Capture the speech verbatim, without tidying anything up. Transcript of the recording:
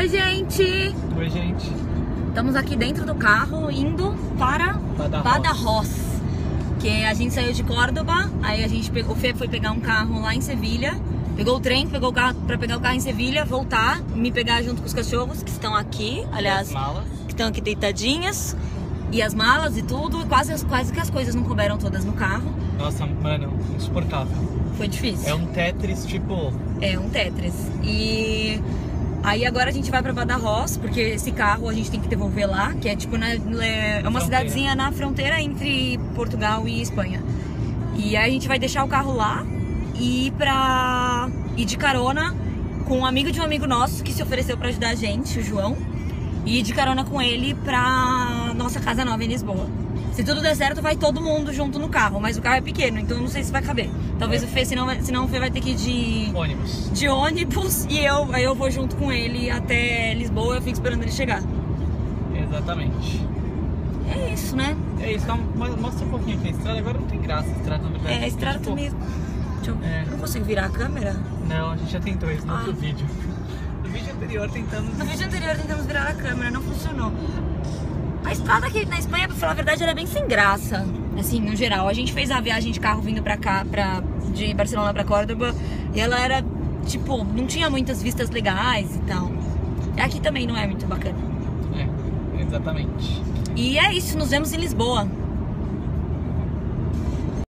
Oi, gente! Oi, gente! Estamos aqui dentro do carro, indo para Badajoz. Badajoz. Que a gente saiu de Córdoba, aí a gente pegou, o Fê foi pegar um carro lá em Sevilha. Pegou o trem, pegou o carro para pegar o carro em Sevilha, voltar, me pegar junto com os cachorros que estão aqui, aliás, que estão aqui deitadinhas, e as malas e tudo, e quase, quase que as coisas não couberam todas no carro. Nossa, mano, insuportável. Foi difícil. É um Tetris, tipo... É um Tetris. E aí agora a gente vai para Badajoz, porque esse carro a gente tem que devolver lá, que é tipo na, é uma cidadezinha na fronteira entre Portugal e Espanha. E aí a gente vai deixar o carro lá, e ir pra... ir de carona com um amigo de um amigo nosso que se ofereceu pra ajudar a gente, o João, e ir de carona com ele pra nossa casa nova em Lisboa. Se tudo der certo, vai todo mundo junto no carro, mas o carro é pequeno, então não sei se vai caber. Talvez é. o Fê, senão, senão o Fê vai ter que ir de... ônibus. De ônibus, e eu, aí eu vou junto com ele até Lisboa, eu fico esperando ele chegar. Exatamente. É isso, né? É isso, mostra um pouquinho aqui, a estrada agora não tem graça, a estrada na verdade. É, a estrada tipo... também... Eu é. não consigo virar a câmera? Não, a gente já tentou isso no ah. outro vídeo. No vídeo anterior tentamos... No vídeo anterior tentamos virar a câmera, não funcionou. A estrada aqui na Espanha, pra falar a verdade, era bem sem graça. Assim, no geral. A gente fez a viagem de carro vindo pra cá, pra, de Barcelona pra Córdoba. E ela era, tipo, não tinha muitas vistas legais e tal. Aqui também não é muito bacana. É, exatamente. E é isso, nos vemos em Lisboa.